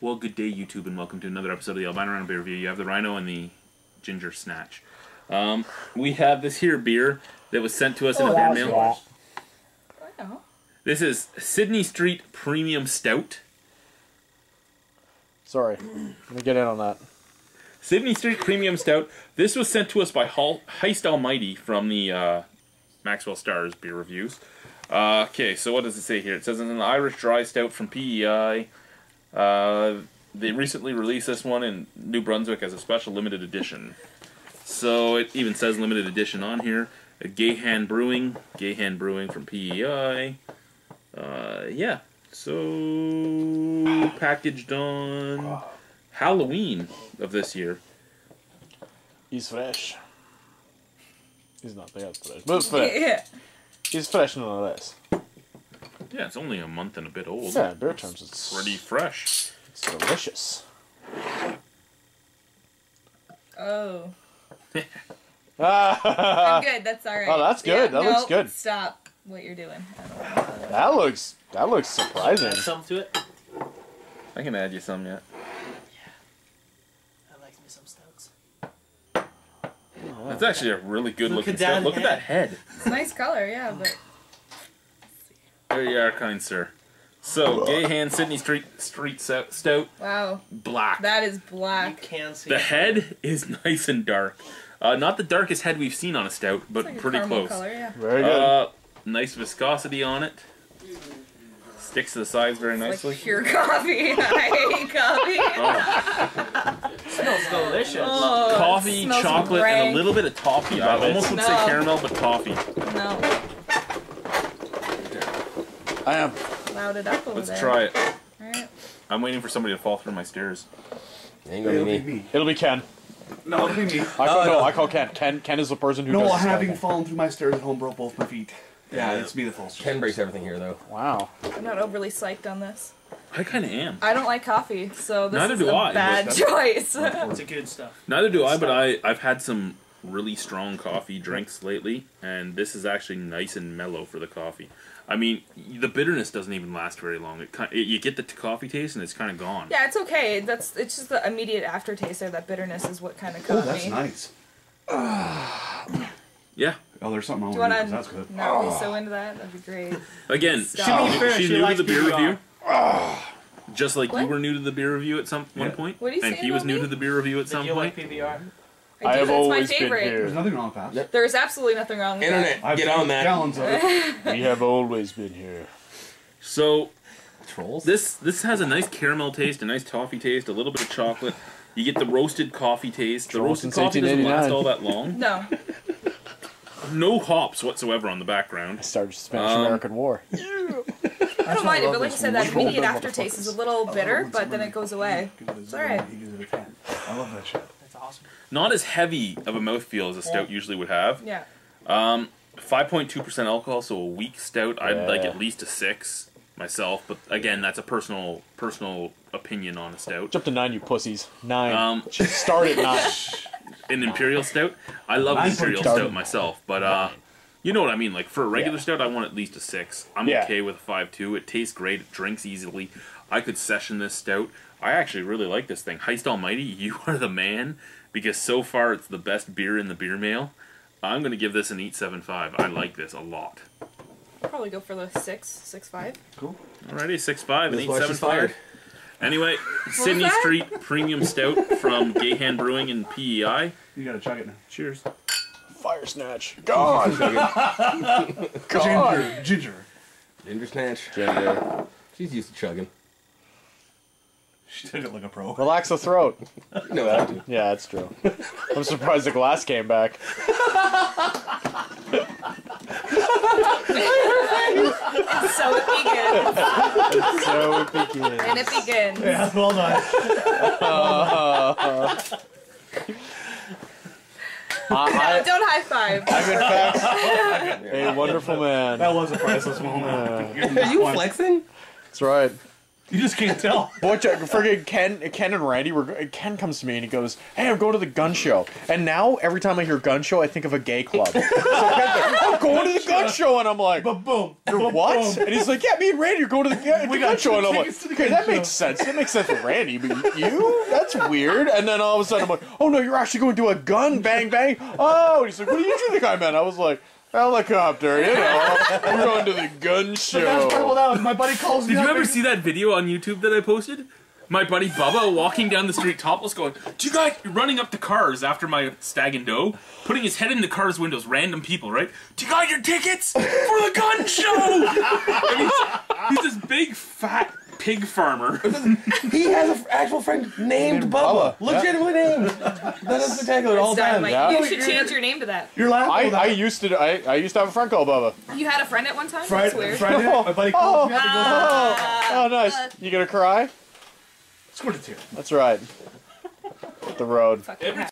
Well, good day, YouTube, and welcome to another episode of the Albino Rhino Beer Review. You have the Rhino and the Ginger Snatch. We have this here beer that was sent to us in a fan mail. Wow. This is Sydney Street Premium Stout. Sorry, let me get in on that. Sydney Street Premium Stout. This was sent to us by Hal Heist Almighty from the Maxwell Stars Beer Reviews. Okay, so what does it say here? It says it's an Irish dry stout from PEI. They recently released this one in New Brunswick as a special limited edition. So it even says limited edition on here. Gahan Brewing from PEI. Yeah, so packaged on Halloween of this year. He's fresh. He's not that fresh, but it's fresh. Yeah. He's fresh nonetheless. Yeah, it's only a month and a bit old. Yeah, in beer terms, it's pretty fresh. It's delicious. Oh. I'm good. That's all right. Oh, that's good. Yeah, that looks good. Stop what you're doing. That looks surprising. Add some to it. I can add you some yet. Yeah. I like me some stouts. Oh, that's actually a really good looking stout. Look at that head. It's a nice color, yeah, but. There you are, kind sir. So, Gahan Sydney Street Stout. Wow. Black. That is black. You can see the head is nice and dark. Not the darkest head we've seen on a stout, but like pretty close. Color, yeah. Very good. Nice viscosity on it. Sticks to the sides very nicely. Like pure coffee. I hate coffee. It smells delicious. Oh, coffee, smells chocolate, rank. And a little bit of toffee. I almost would say caramel, but toffee. No. I am. Loud it up a little bit. Let's try it. All right. I'm waiting for somebody to fall through my stairs. Ain't gonna be me. It'll be Ken. No, it'll be me. I call Ken. Ken is the person who. No, having fallen through my stairs at home broke both my feet. Yeah, it's me that falls. Ken breaks everything here, though. Wow. I'm not overly psyched on this. I kind of am. I don't like coffee, so this is a bad choice. It's a good stuff. Neither do I, but I've had some really strong coffee drinks lately, and this is actually nice and mellow for the coffee. I mean, the bitterness doesn't even last very long. You get the coffee taste, and it's kind of gone. Yeah, it's okay. It's just the immediate aftertaste of that bitterness is what kind of caught me. Oh, that's nice. Yeah. Oh, there's something on with it. That's good. Not be so into that. That'd be great. Again, she's new to the beer review. Just like you were new to the beer review at one point. What do you say? And he was new to the beer review at some point. Like PBR? I have always been here. There's nothing wrong with that. Yep. There's absolutely nothing wrong with that. Internet, get on that. We have always been here. So, trolls. This has a nice caramel taste, a nice toffee taste, a little bit of chocolate. You get the roasted coffee taste. The roasted coffee doesn't last all that long. No. No hops whatsoever on the background. I started Spanish-American War. I don't mind it, but like I said, that immediate aftertaste is a little bitter, but then it goes away. It's all right. I love that shit. Awesome. Not as heavy of a mouthfeel as a stout usually would have. Yeah. 5.2% alcohol, so a weak stout. I'd like at least a 6 myself, but again, that's a personal opinion on a stout. Jump to 9, you pussies. 9. Start at 9. An imperial stout. I love imperial stout myself, but you know what I mean. Like for a regular stout, I want at least a 6. I'm okay with a 5.2. It tastes great. It drinks easily. I could session this stout. I actually really like this thing. Heist Almighty, you are the man, because so far it's the best beer in the beer mail. I'm going to give this an 8.75. I like this a lot. I'll probably go for the 6.5. Cool. Alrighty, 6.5 and 8.75. Anyway, Sydney Street Premium Stout from Gahan Brewing in PEI. You got to chug it now. Cheers. Fire Snatch. God. God. Ginger Snatch. Ginger. She's used to chugging. She did it like a pro. Relax the throat. No, that. Yeah, that's true. I'm surprised the glass came back. So it begins. So it begins. And it begins. Yeah, well done. No, don't high five. I'm in fact a wonderful man. That was a priceless moment. Are you flexing? That's right. You just can't tell. Butch, freaking Ken and Randy were. Ken comes to me and he goes, "Hey, I'm going to the gun show." And now every time I hear gun show, I think of a gay club. So I'm going to the gun show, and I'm like, "But boom, you're what?" And he's like, "Yeah, me and Randy are going to the gun show." And I'm like, "Okay, that makes sense. That makes sense with Randy, but you? That's weird." And then all of a sudden, I'm like, "Oh no, you're actually going to a gun bang bang." Oh, and he's like, "What do you think I meant?" I was like, helicopter, you know. We're going to the gun show. That's terrible. That was my buddy calls me. Did you ever see that video on YouTube that I posted? My buddy Bubba walking down the street topless going, "Do you guys," running up to cars after my stag and doe, putting his head in the car's windows, random people, right? "Do you got your tickets for the gun show?" He's this big fat pig farmer. He has an actual friend named Bubba. Legitimately named. That is spectacular all the time. You should change your name to that. You're laughing. I used to have a friend called Bubba. You had a friend at one time? That's weird. My buddy called me. Oh, nice. You gonna cry? Let's go to two. That's right. The road.